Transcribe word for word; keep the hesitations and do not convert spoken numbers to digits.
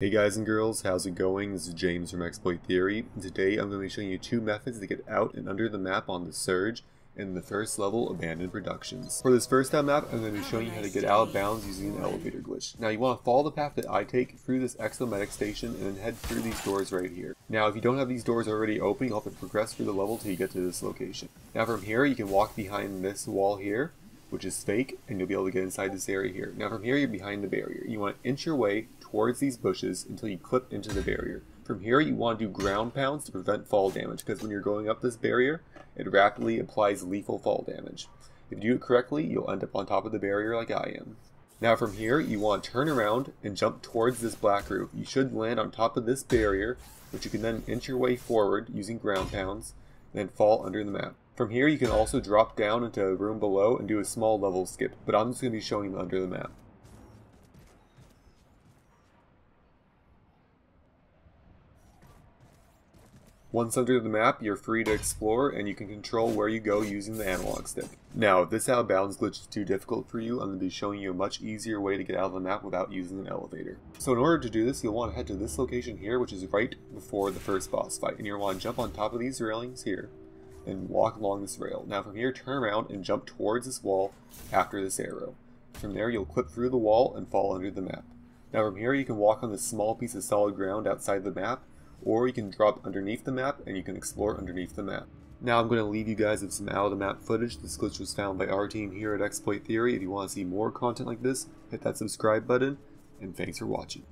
Hey guys and girls, how's it going? This is James from Exploit Theory. Today I'm going to be showing you two methods to get out and under the map on the Surge in the first level, Abandoned Productions. For this first time map, I'm going to be showing you how to get out of bounds using an elevator glitch. Now you want to follow the path that I take through this ExoMedic station and then head through these doors right here. Now if you don't have these doors already open, you'll have to progress through the level till you get to this location. Now from here you can walk behind this wall here, which is fake, and you'll be able to get inside this area here. Now from here you're behind the barrier. You want to inch your way towards these bushes until you clip into the barrier. From here you want to do ground pounds to prevent fall damage, because when you're going up this barrier it rapidly applies lethal fall damage. If you do it correctly, you'll end up on top of the barrier like I am. Now from here you want to turn around and jump towards this black roof. You should land on top of this barrier, which you can then inch your way forward using ground pounds and then fall under the map. From here you can also drop down into a room below and do a small level skip, but I'm just going to be showing them under the map. Once under the map, you're free to explore and you can control where you go using the analog stick. Now, if this out of bounds glitch is too difficult for you, I'm going to be showing you a much easier way to get out of the map without using an elevator. So in order to do this, you'll want to head to this location here, which is right before the first boss fight. And you'll want to jump on top of these railings here and walk along this rail. Now from here, turn around and jump towards this wall after this arrow. From there, you'll clip through the wall and fall under the map. Now from here, you can walk on this small piece of solid ground outside the map, or you can drop underneath the map and you can explore underneath the map. Now I'm going to leave you guys with some out of the map footage. This glitch was found by our team here at Exploit Theory. If you want to see more content like this, hit that subscribe button, and thanks for watching.